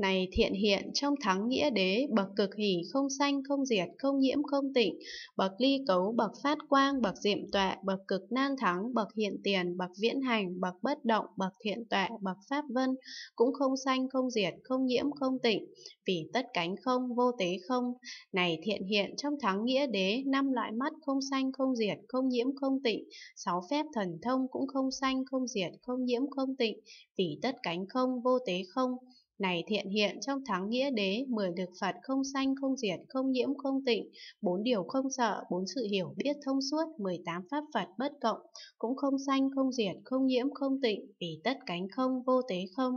Này thiện hiện trong thắng nghĩa đế, bậc cực hỷ không sanh không diệt không nhiễm không tịnh, bậc ly cấu bậc phát quang bậc diệm tuệ bậc cực nan thắng bậc hiện tiền bậc viễn hành bậc bất động bậc thiện tuệ bậc pháp vân, cũng không sanh không diệt không nhiễm không tịnh, vì tất cánh không vô tế không. Này thiện hiện trong thắng nghĩa đế, năm loại mắt không sanh không diệt không nhiễm không tịnh, sáu phép thần thông cũng không sanh không diệt không nhiễm không tịnh, vì tất cánh không vô tế không. Này thiện hiện trong thắng nghĩa đế, 10 lực Phật không sanh không diệt không nhiễm không tịnh, 4 điều không sợ, 4 sự hiểu biết thông suốt, 18 pháp Phật bất cộng, cũng không sanh không diệt không nhiễm không tịnh, vì tất cánh không vô tế không.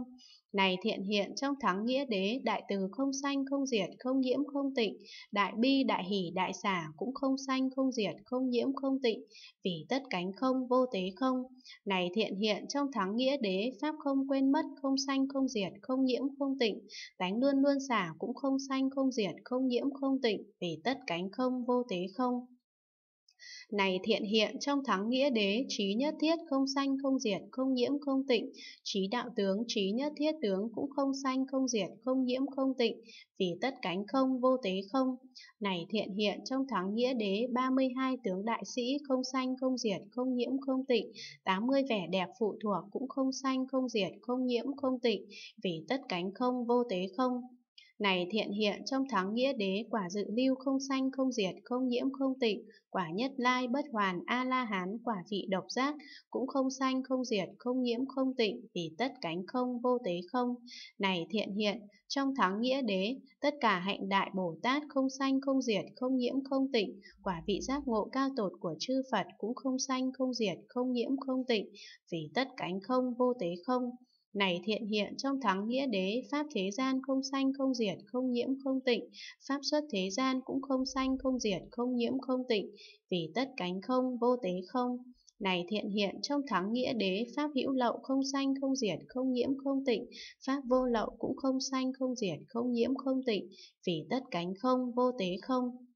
Này thiện hiện trong thắng nghĩa đế, đại từ không sanh không diệt không nhiễm không tịnh, đại bi đại hỷ đại xả cũng không sanh không diệt không nhiễm không tịnh, vì tất cánh không vô tế không. Này thiện hiện trong thắng nghĩa đế, pháp không quên mất không sanh không diệt không nhiễm không tịnh, tánh luôn luôn xả cũng không sanh không diệt không nhiễm không tịnh, vì tất cánh không vô tế không. Này thiện hiện trong thắng nghĩa đế, trí nhất thiết không sanh không diệt không nhiễm không tịnh, trí đạo tướng trí nhất thiết tướng cũng không sanh không diệt không nhiễm không tịnh, vì tất cánh không vô tế không. Này thiện hiện trong thắng nghĩa đế, 32 tướng đại sĩ không sanh không diệt không nhiễm không tịnh, 80 vẻ đẹp phụ thuộc cũng không sanh không diệt không nhiễm không tịnh, vì tất cánh không vô tế không. Này thiện hiện trong thắng nghĩa đế, quả dự lưu không sanh không diệt không nhiễm không tịnh, quả nhất lai bất hoàn a la hán, quả vị độc giác cũng không sanh không diệt không nhiễm không tịnh, vì tất cánh không vô tế không. Này thiện hiện trong thắng nghĩa đế, tất cả hạnh đại Bồ Tát không sanh không diệt không nhiễm không tịnh, quả vị giác ngộ cao tột của chư Phật cũng không sanh không diệt không nhiễm không tịnh, vì tất cánh không vô tế không. Này thiện hiện trong thắng nghĩa đế, pháp thế gian không sanh không diệt không nhiễm không tịnh, pháp xuất thế gian cũng không sanh không diệt không nhiễm không tịnh, vì tất cánh không vô tế không. Này thiện hiện trong thắng nghĩa đế, pháp hữu lậu không sanh không diệt không nhiễm không tịnh, pháp vô lậu cũng không sanh không diệt không nhiễm không tịnh, vì tất cánh không vô tế không.